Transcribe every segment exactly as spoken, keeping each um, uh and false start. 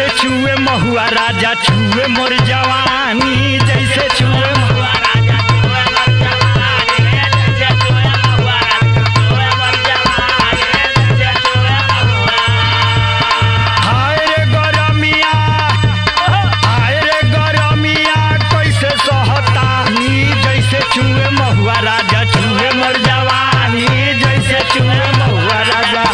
जैसे छुए महुआ राजा छुए मोर जवानी, जैसे छुए महुआ राजा छुए मोर जवानी, जैसे छुए महुआ राजा छुए मोर जवानी, जैसे छुए महुआ। हाय रे गरमिया, हाय रे गरमिया कैसे सहतानी, जैसे छुए महुआ राजा छुए मोर जवानी, जैसे छुए महुआ राजा।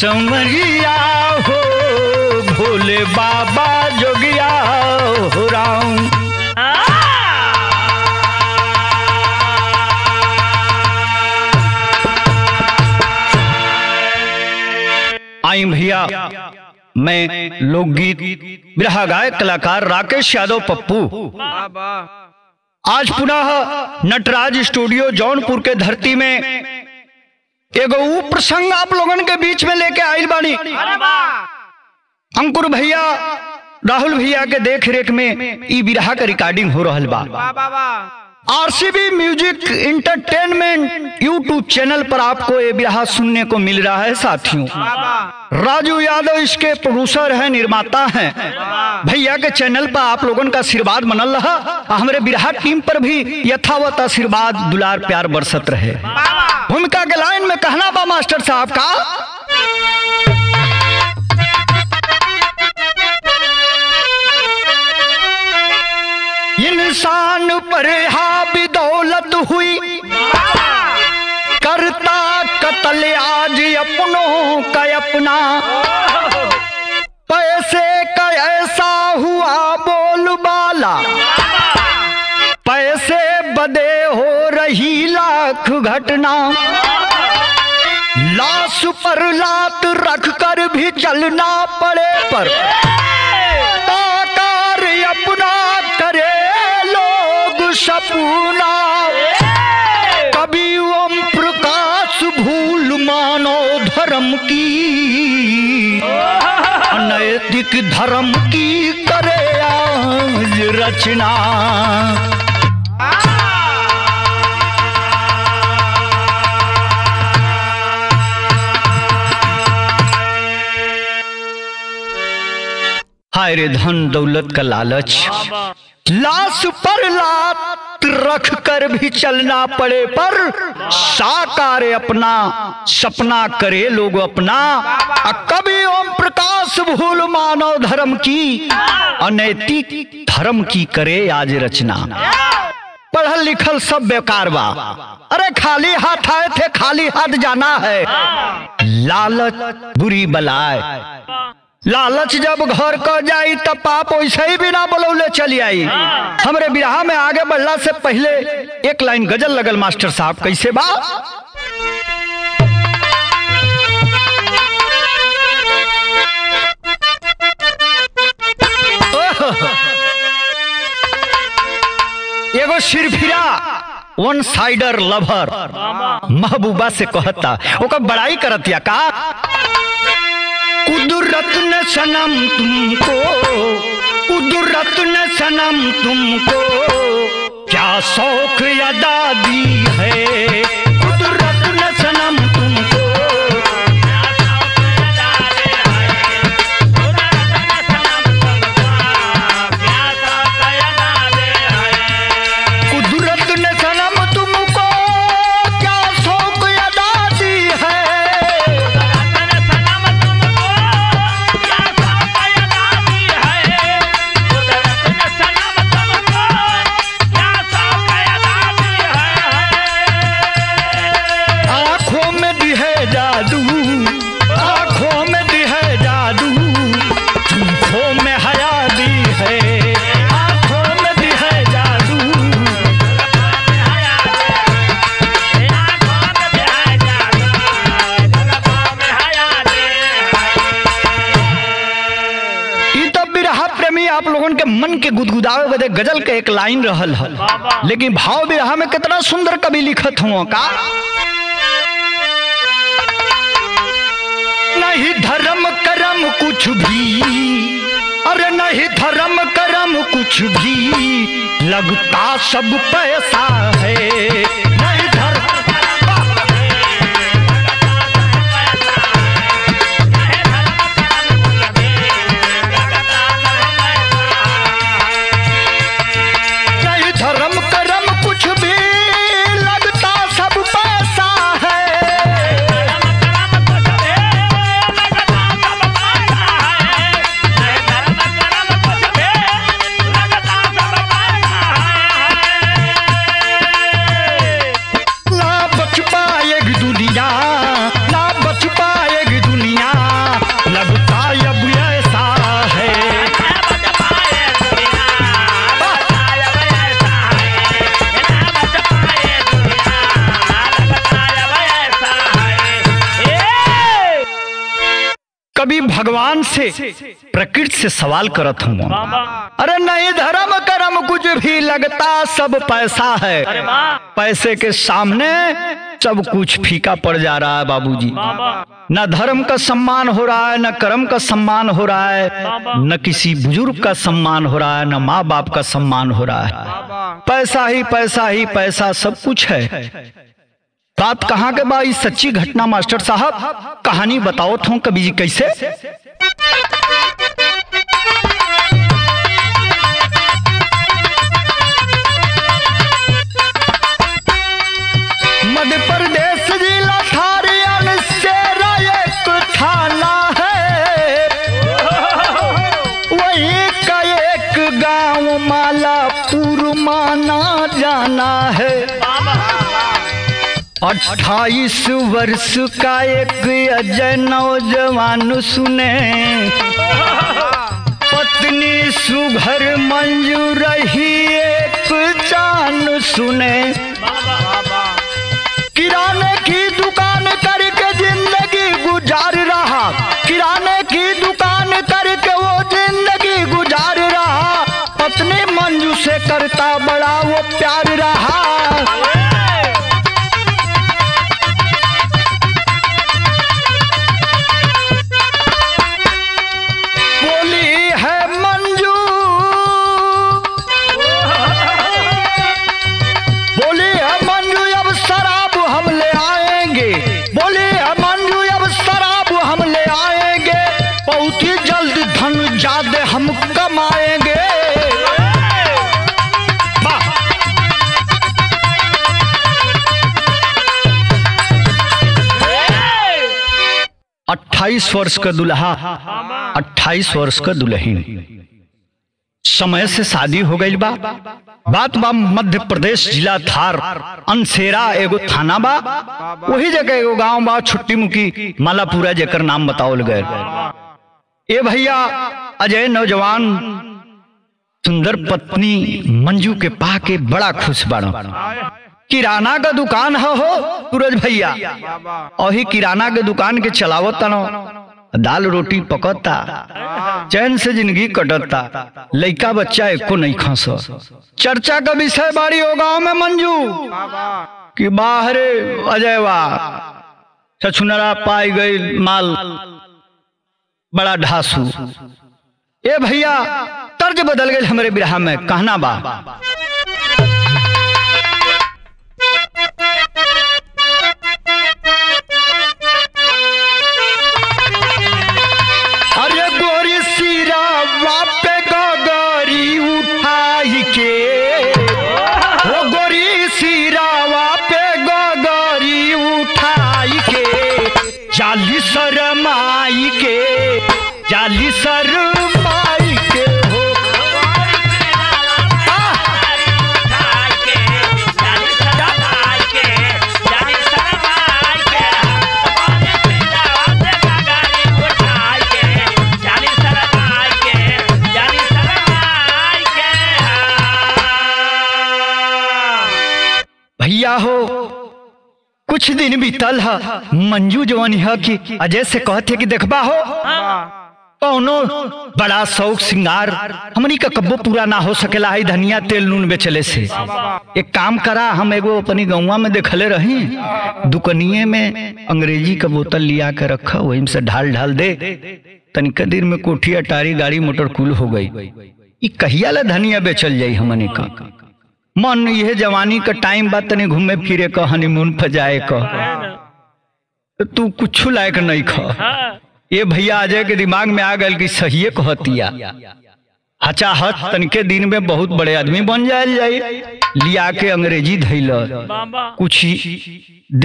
समरिया हो भोले बाबा जोगिया हो राम, आई भैया। मैं लोकगीत बिरहा गायक कलाकार राकेश यादव पप्पू आज पुनः नटराज स्टूडियो जौनपुर के धरती में एगो वो प्रसंग आप लोगन के बीच में लेके आयल बानी। अंकुर भैया राहुल भैया के देख रेख में ई बिरहा के रिकॉर्डिंग हो रहल बा। RCB music entertainment YouTube channel पर आपको ये बिरहा सुनने को मिल रहा है। साथियों राजू यादव इसके प्रोड्यूसर हैं, निर्माता हैं। भैया के चैनल पर आप लोगन का आशीर्वाद बनल रहा, हमारे बिरहा टीम पर भी यथावत आशीर्वाद दुलार प्यार बरसत रहे। भूमिका के लाइन में कहना बा मास्टर साहब का, इंसान पर हावी दौलत हुई करता कत्ल आज अपनों का अपना, पैसे का ऐसा हुआ बोलबाला, पैसे बदे हो रही लाख घटना, लाश पर लात रख कर भी चलना पड़े पर ताकार अपना करे लोग सपूना, कभी ओम प्रकाश भूल मानो धर्म की अनैतिक धर्म की करे आज रचना। हाय रे धन दौलत का लालच, लाश पर लात रख कर भी चलना पड़े पर साकार अपना सपना करे लोग अपना, कभी ओम प्रकाश भूल मानव धर्म की अनैतिक धर्म की करे आज रचना। पढ़ल लिखल सब बेकार बा, अरे खाली हाथ आए थे खाली हाथ जाना है। लालच बुरी बलाए, लालच जब घर को जाई तब पाप वैसे ही बिना बोलौले चली आई। हमरे बिरहा में आगे बढ़ला से पहले एक लाइन गजल लगल मास्टर साहब कैसे बा, एगो सिरफिरा वन साइडर लवर महबूबा से कहता ओका बड़ाई करतिया का, कुदरत ने सनम तुमको, कुदरत ने सनम तुमको क्या शौक अदा दी है, कुदरत ने सनम तुमको क्या शौक अदा दी है, कुदरत ने सनम तुमको क्या शौक अदा दी है, कुदरत ने सनम तुमको क्या शौक अदा दी है, गुदगुदावे बदे गजल के एक लाइन रहल हल, लेकिन भाव बिरहा में कितना सुंदर कवि लिखत हुआ का। नहीं धर्म करम कुछ भी, अरे नहीं धर्म करम कुछ भी, लगता सब पैसा है। नहीं धर्म भगवान से प्रकृति से सवाल करत हूँ। अरे नहीं धर्म करम कुछ भी, लगता सब पैसा है। पैसे के सामने सब कुछ फीका पड़ जा रहा है बाबूजी। न धर्म का सम्मान हो रहा है, न कर्म का सम्मान हो रहा है, न किसी बुजुर्ग का सम्मान हो रहा है, न माँ बाप का सम्मान हो रहा है। पैसा ही पैसा ही पैसा सब कुछ है। बात कहाँ के बा? इस सच्ची घटना मास्टर साहब कहानी बताओ थो कभी जी कैसे। मध्य प्रदेश जिला थार अनसेरा एक थाना है, वही का एक गांव मालापुर माना जाना है। अट्ठाईस वर्ष का एक अजय नौजवान सुने, पत्नी सुघर मंजू रही एक जान सुने, किराने की दुकान करके जिंदगी गुजार रहा। किराने की दुकान करके वो जिंदगी गुजार रहा, पत्नी मंजू से करता बड़ा वो प्यार रहा। अट्ठाईस वर्ष का दुल्हा, अट्ठाईस वर्ष का दुल्हन, समय से शादी हो गई बा। बात बा मध्य प्रदेश जिला थार अनसेरा एगो थाना बा, वही जगह एगो गांव बा छुट्टी मुकी मालापुरा, जेकर नाम बताओल गए। ए भैया अजय नौजवान सुंदर पत्नी मंजू के पा के बड़ा खुश बाड़ा। किराना का दुकान है हो सूरज भैया, और ही किराना के दुकान के चलावता नो, दाल रोटी पकता, चैन से जिंदगी कटता, लड़का बच्चा एको नहीं खस। चर्चा का विषय बारी हो गाँव में मंजू कि बाहरे अजय बा छछुनरा पाई गई माल बड़ा ढासू। ए भैया तर्ज बदल गए हमारे बिरहा में, कहना बा हो। कुछ दिन बीतल है, मंजू जवानी है कि अजय से कहते कि देखबा हो कौनो बड़ा शौक सिंगार हमनी का कब्बो पूरा ना हो सकेला है धनिया तेल नून बेचले से। एक काम करा, हम एगो अपनी गौवा में देखले रही दुकनिये में अंग्रेजी का बोतल लिया के रखा, वहीं से ढाल ढाल दे, तनिका देर में कोठी अटारी गाड़ी मोटर कुल हो गई। ये कहिया ला धनिया बेचल जाई हमनी का मन। यह जवानी का टाइम बा, तनी घूमे फिरे का, हनीमून फजाए का, तू कुछ लायक नहीं खा। ये भैया अजय के दिमाग में आ गल कि सहिए कहतिया हचाहत तनके दिन में बहुत बड़े आदमी बन जाए जाए लिया के अंग्रेजी धैल, कुछ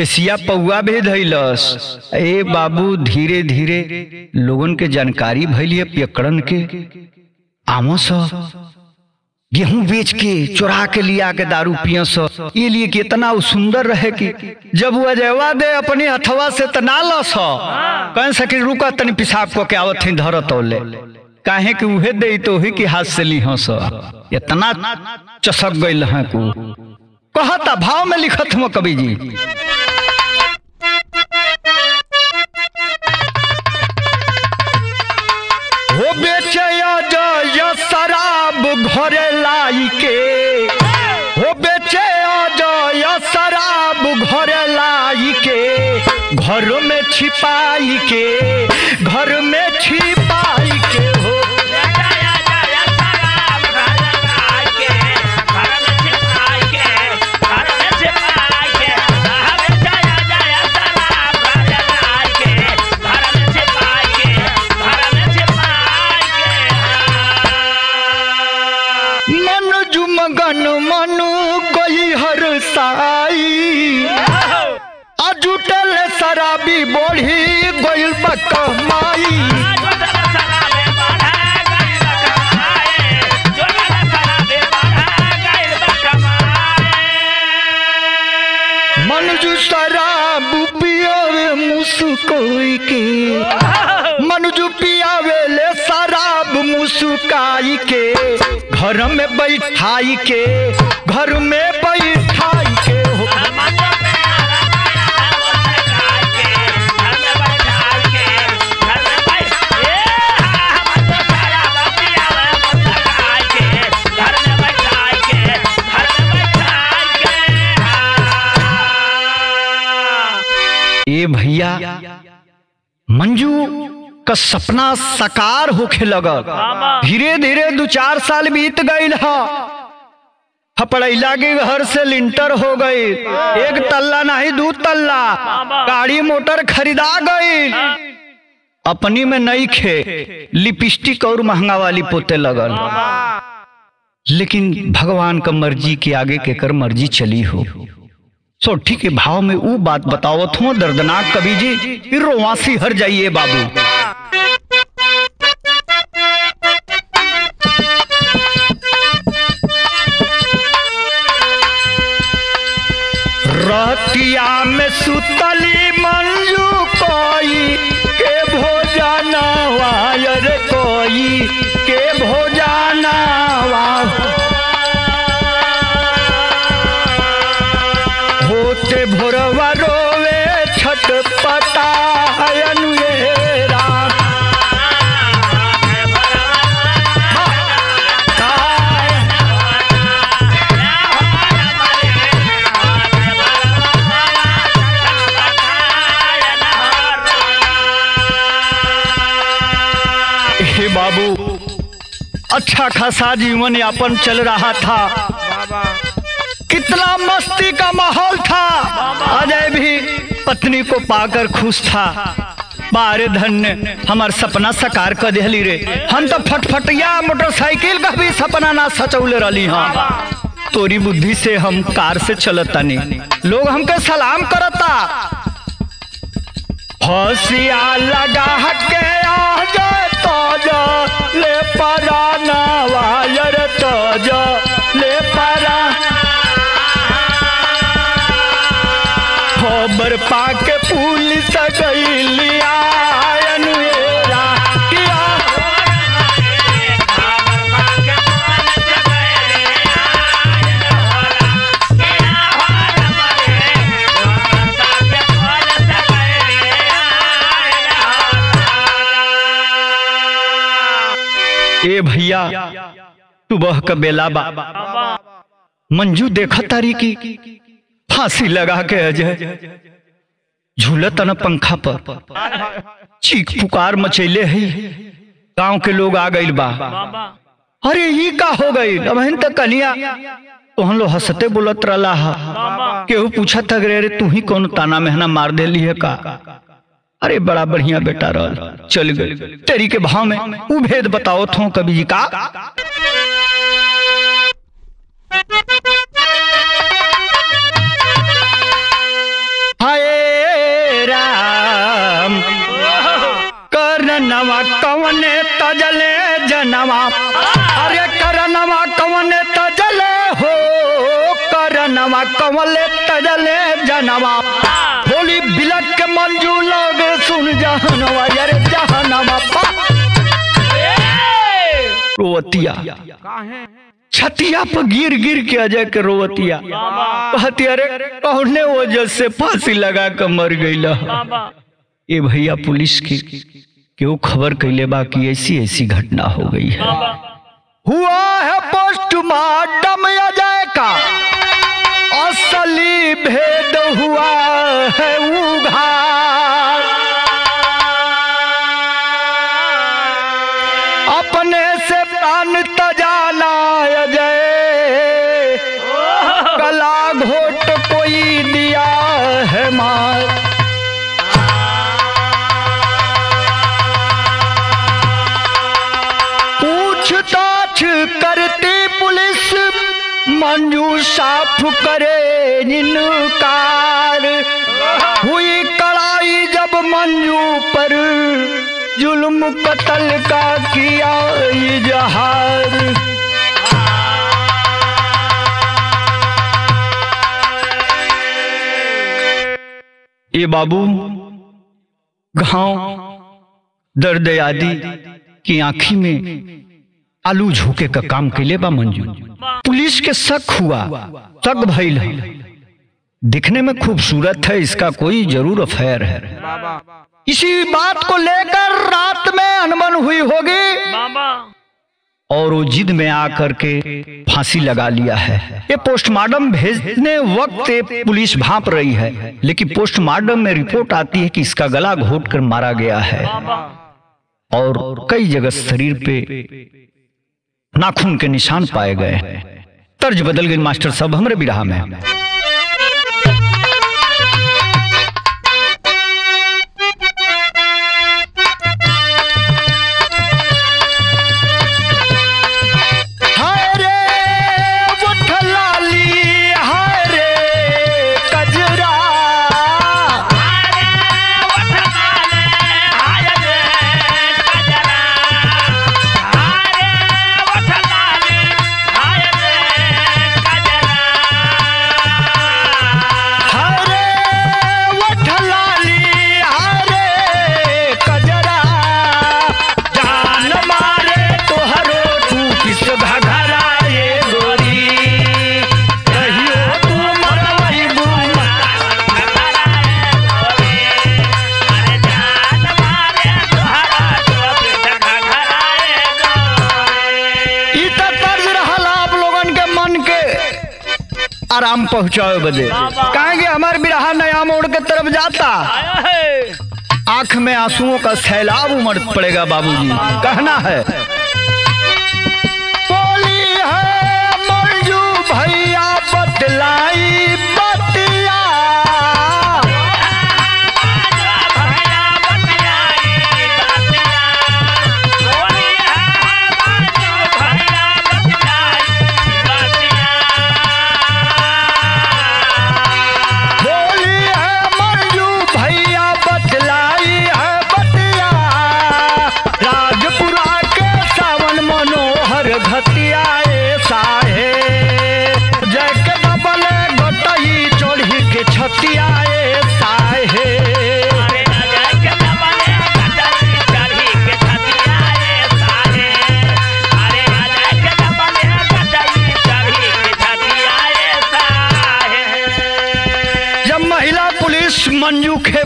देसिया पौआ भी धैलस। ए बाबू, धीरे धीरे लोगन के जानकारी भैलिए पियकड़न के आमस गेहूं बेच के चुरा के लिया के दारू पियस। ये लिए कि इतना सुंदर रहे कि जब वो अजयवा दे अपने हथवा से तना लस कह सके रुका तनी पिसाब को के आवत ही धरत औले काहे कि उहे दे तो ही कि हाथ से ली हस इतना चसक गइल है को कहता भाव में लिखत हूँ कवि जी। हो बेचे अजय शराब घरे लाई के, हो बेचे अजय शराब घरे लाई के, घर में छिपाई के, घर में छिपाई के, हो शराबी बोढ़ी गोइल बकमाई। मंजू शराब पियावे मुस्कुराई के, मंजू पियावे ले शराब मुस्कुराई के, घर में बैठाई के, घर में बैठाई के, हो भैया मंजू का सपना साकार होके लगा। धीरे धीरे दो चार साल बीत गई, पड़ैला के घर से लिंटर हो गई, एक तल्ला नहीं दो तल्ला, गाड़ी मोटर खरीदा गई, अपनी में नहीं खे, लिपस्टिक और महंगा वाली पोते लगन। लेकिन भगवान का मर्जी के आगे के कर मर्जी चली हो। सोठी के भाव में वो बात बतावत हूँ दर्दनाक कवि जी, फिर रोवासी हर जाइए बाबू। रतिया में सुतली मंजू कोई के भोजाना वायर कोई के भोजाना वा बाबू अच्छा खासा जीवन यापन चल रहा था, कितना मस्ती का माहौल था। अजय भी पत्नी को पाकर खुश था, बारे धन्य हमार सपना साकार कर दिली रे, हम तो फटफटिया मोटरसाइकिल का भी सपना ना सचौले रही। हाँ, तोरी बुद्धि से हम कार से चलता नहीं, लोग हमके सलाम करता। हसिया लगा के आजा ताजा ले पराना वायर ताजा ले परा खबर पाके पुलिस गईलिया ए भैया सुबह का बेला बा, मंजू देखा तारी की फांसी लगा के अजय झूलत न पंखा पर चीख पुकार मचैले है। गांव के लोग आ गए बा, अरे ये का हो गई अबहन तक कनिया तोहन लो हंसते बोलत रहा है। केहू पूछा था रे तू ही कौन ताना मेहना मार दे लिए का, अरे बड़ा बढ़िया बेटा रहा चल गई तेरी के भाव में। वो भेद बताओ थो कभी जी का। हाय राम करनवा कवने तजले जनवा, अरे करनवा कवने तजले हो करनवा कवले तजले जनवा। बोली बिलक के मंजू लग सुन जहनवा यार जहनवा पा रोवतिया छतिया पर गिर गिर के अजय के रोवतिया कहतिया रे कौने वजह से फांसी लगा कर मर गईला। ए भैया पुलिस की क्यों खबर कैले बा कि ऐसी ऐसी घटना हो गई है। हुआ है पोस्टमार्टम अजय का, असली भेद हुआ है उघार। अपने से प्राण तजाना अजय, कला घोट कोई दिया है मार। पूछताछ करती पुलिस मंजू साफ करे निनकार। हुई कड़ाई जब मंजू पर जुल्म कतल का किया इजहार। ये बाबू घाव दर्द आदि की आंखी में आलू झोंके का काम के लिए बा मंजू। पुलिस के शक हुआ शक भइल है, दिखने में खूबसूरत है इसका कोई जरूर अफेयर है। इसी बात को लेकर रात में अनबन हुई होगी और वो जिद में आकर के फांसी लगा लिया है। ये पोस्टमार्टम भेजने वक्त पुलिस भांप रही है, लेकिन पोस्टमार्टम में रिपोर्ट आती है कि इसका गला घोट कर मारा गया है और कई जगह शरीर पे नाखून के निशान पाए गए। तर्ज बदल गई मास्टर साहब हमरे बिरहा में। आराम पहुंचाओ बदे कहेंगे हमारे बिरहा नया मोड़ के तरफ जाता आंख में आंसुओं का सैलाब उमड़ पड़ेगा बाबूजी कहना है। बोली है मंजू भैया बदलाई बतिया,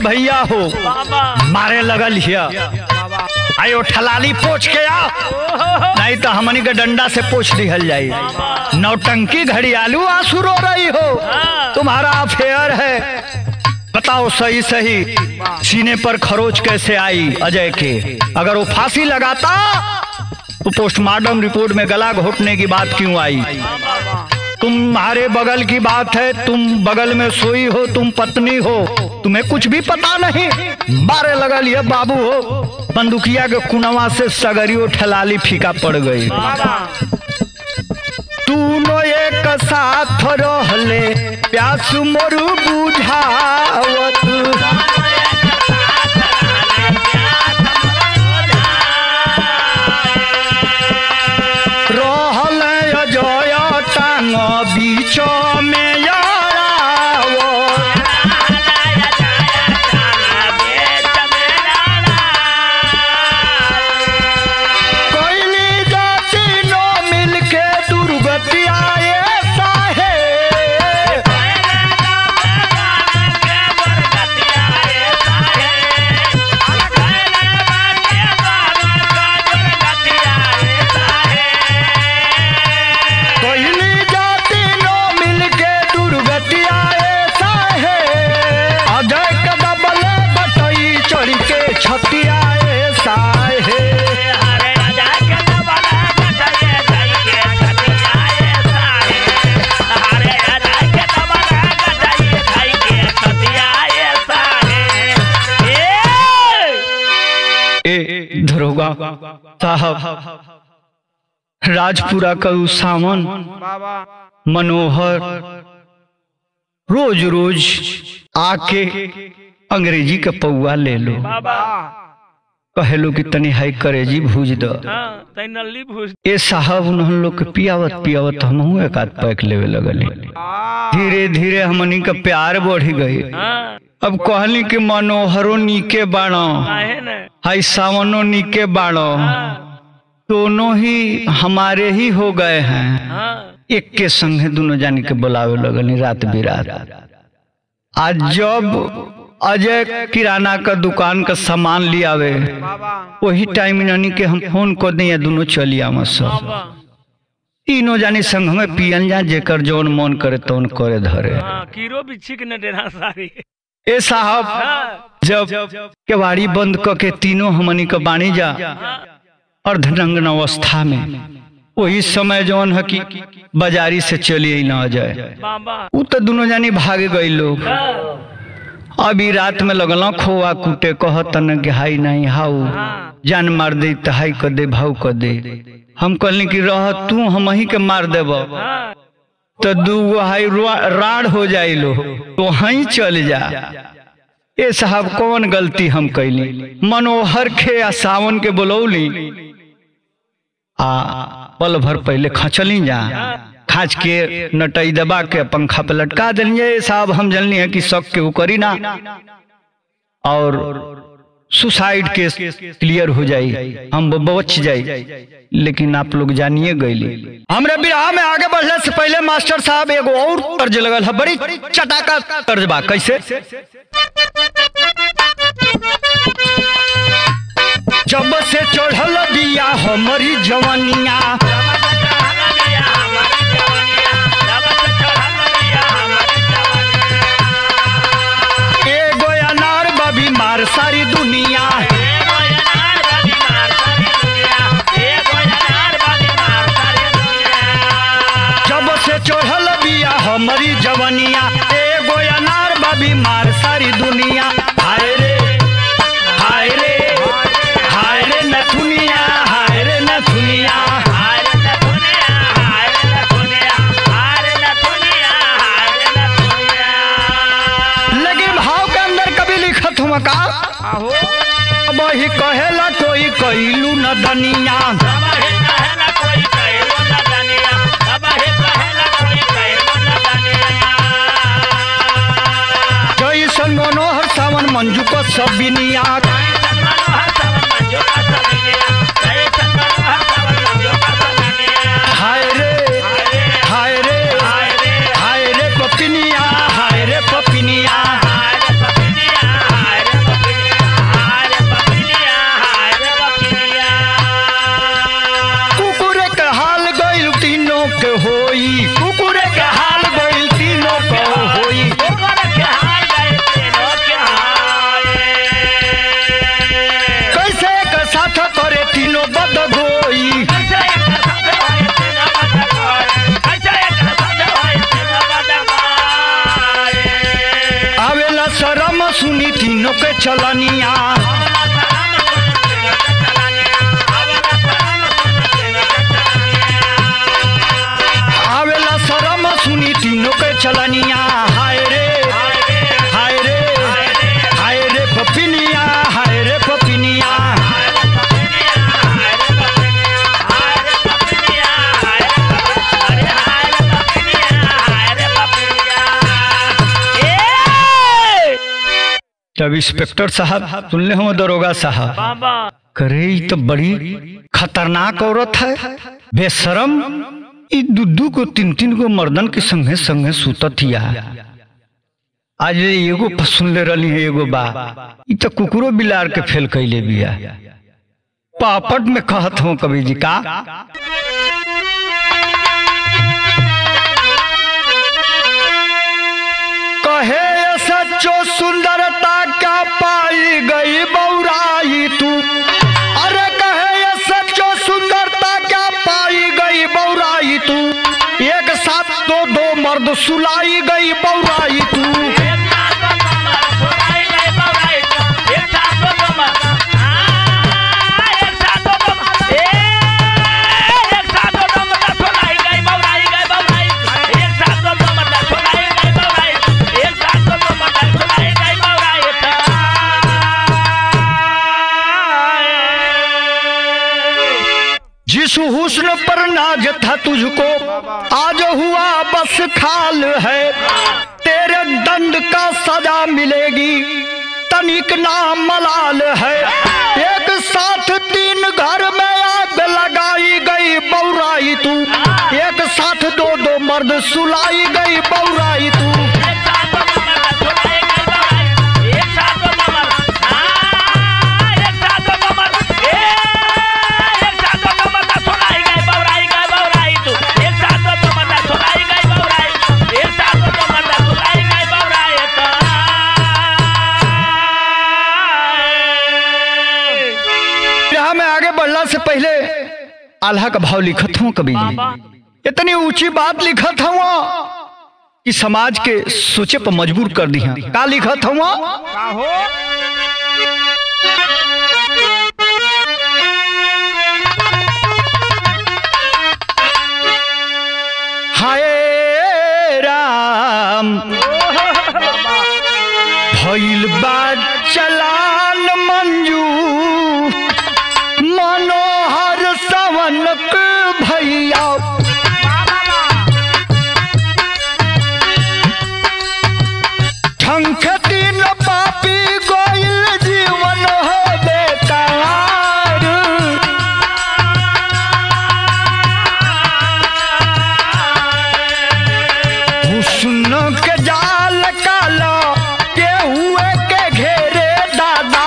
भैया हो मारे लगल हिया। आयो ठलाली पोछ के आ, नहीं तो हमनी के डंडा से पोछ दिहल जाई। नौटंकी घड़ियालू आंसू रो रही हो, तुम्हारा अफेयर है। बताओ सही सही सीने पर खरोच कैसे आई अजय के? अगर वो फांसी लगाता तो पोस्टमार्टम रिपोर्ट में गला घोटने की बात क्यों आई? तुम्हारे बगल की बात है, तुम बगल में सोई हो, तुम पत्नी हो, तुम्हें कुछ भी पता नहीं। बारे लगा लिया बाबू हो, बंदुकिया के कुनवा से सगरियो ठलाली फीका पड़ गई। तूनो एक साथ रहले प्यास मोर बुझावत, रहले अजय टांग बीच में यारावो, कोइली जाति नो मिलके दुर्गति आए साहे, कोइली जाति नो मिलके दुर्गति आए साहे। अजय के दबले बटई चढ़ के छती आए साहे, ए दरोगा साहब राजपुरा का उ सावन मनोहर रोज रोज आके अंग्रेजी का पौवा ले लो, कहेलो कि तनी हाई करेजी भूज दो। तई नल्ली भूज ए साहब उन्हन लोग के पियावत पियावत हमहू एक आध पैक लेवे लगली। धीरे धीरे हमनी का प्यार बढ़ गई। अब कहली कि मनोहरो नीके बाणो, हाई सावनो नीके बाणो, दोनों ही हमारे ही हो गए हैं। एक के संग है दोनों जाने के बुलावे लगनी रात बिरात। आज जब अजय किराना का दुकान का सामान लिया आवे, वही टाइम नानी के हम फोन कर दिया दोनों चली आवा सब। तीनों जानी संग में पियन जा, जेकर जौन मन करे तौन करे धरे। कीरो बिच्छी के न डेरा सारी। ए साहब जब केवाड़ी बंद करके तीनों हमनी का बाणी जा अर्धनग्न अवस्था में, वही समय जौन है कि बाजारी से चलिए ना आ जाए, वो तो दोनों जानी भागे गई लोग। अभी रात में लगल खोआ कूटे, कह तन के हाई नहीं हाउ जान मार दे, तहाई कर दे भाव कर दे। हम कहली कि रह तू हम ही के मार देब, तो दू गो हाई राड़ हो जाई लो तो हई चल जा। ए साहब कौन गलती हम कैली? मनोहर के या सावन के बोलौली आ पल भर पहले खचली जा, खाच के नटई दबा के पंखा पे लटका देनी। ए साहब हम जलनी है कि शक के वो करी ना और सुसाइड केस क्लियर हो जाई, हम बच जाई। लेकिन आप लोग जानिए गईली। हमरे विराह में आगे बढ़ने से पहले मास्टर साहब एगो और तर्ज लगल है, बड़ी चटाका तर्ज बा। कैसे? जब से चढ़ल बिया हमारी जवानिया, एगो अनार बा बीमार सारी दुनिया, जब से चढ़ल बिया हमारी जवानिया, एगो अनार बा बीमार सारी दुनिया। बही कहेला कोई कइलू न दनिया, जैसन मनोहर सावन मंजू को सबनिया, हाय रे हाय रे हाय रे पपिनिया, हाय रे पपिनिया। चलनिया आवेला शरम सुनी तीनों के चलनिया। हाय रे हाय रे हाय रे पपिनिया हाय रे पपिनिया तब इंस्पेक्टर साहब सुन ले हम दरोगा साहब करे तो बड़ी खतरनाक औरत है बेशरम दुदू को तीन तीन को मर्दन के संगे संगे सूततिया। आज एगो सुन ले रही है एगो बा तो कुकुरो बिलार के फेल कैले बिया पापट में कहत हूँ कभी जी का कहे सचो सुंदरता का पाई गई बौराई तू। अरे कहे सचो सुंदरता का पाई गई बौराई तू। एक साथ दो दो मर्द सुलाई गई बौराई तू। हुस्न पर नाज था तुझको आज हुआ बस खाल है। तेरे दंड का सजा मिलेगी तनिक ना मलाल है। एक साथ तीन घर में आग लगाई गई बौराई तू। एक साथ दो दो मर्द सुलाई गई बौराई तू। आल्हा का भाव लिखत हूँ कभी इतनी ऊंची बात लिखत हूँ कि समाज के सोचे पर मजबूर कर दी है। का लिखत हूँ हाय राम भइल बात चलान मंजू मनोहर सवनक भैया ठंक तीन पापी गोइल जीवन हो बेकार। हुस्न के जाल काला के हुए के घेरे दादा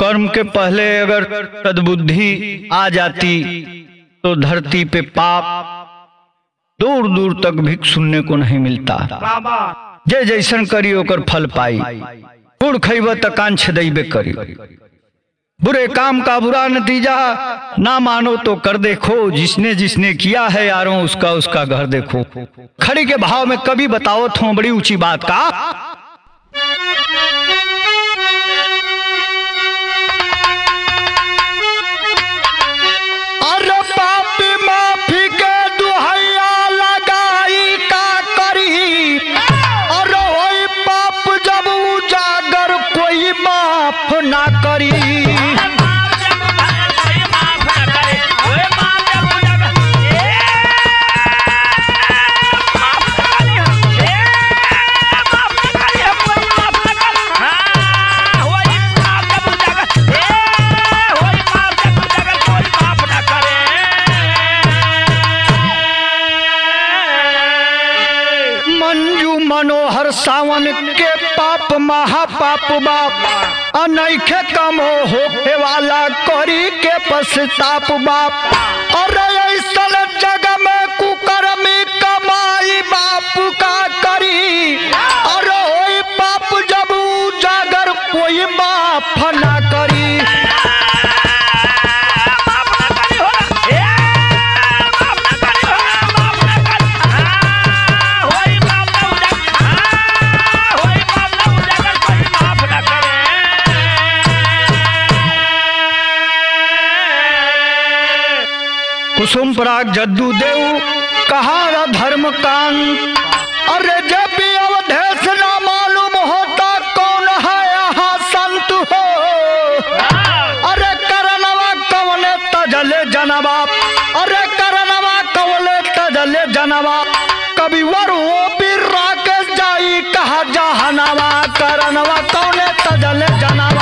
कर्म के पहले अगर सद्बुद्धि आ जाती तो धरती पे पाप दूर दूर तक भी सुनने को नहीं मिलता। जय जैसन करी ओकर फल पाई गुड़ खैब त कान छेदैबे करी। बुरे काम का बुरा नतीजा, ना मानो तो कर देखो, जिसने जिसने किया है यारों उसका उसका घर देखो। खड़ी के भाव में कभी बताओ थो बड़ी ऊंची बात का। मनोहर सावन के पाप महापाप बाप, अनैखे कम हो होके वाला करी के पश्चाताप बाप। और ऐसा जग में कुकर्मी कमाई बाप का करी, और होई पाप जब उजागर कोई बाप ना करी। कुसुम पराग जद्दू देव कहा धर्म कांत, अरे जब अवधेश ना मालूम होता कौन है यहाँ संत हो। अरे करनवा कवले तजले जनवा, अरे करनवा कवले तजले जनवा, कभी वरु भी राकेश जाई कहा जहनवा, करनवा कवले तजले जनवा।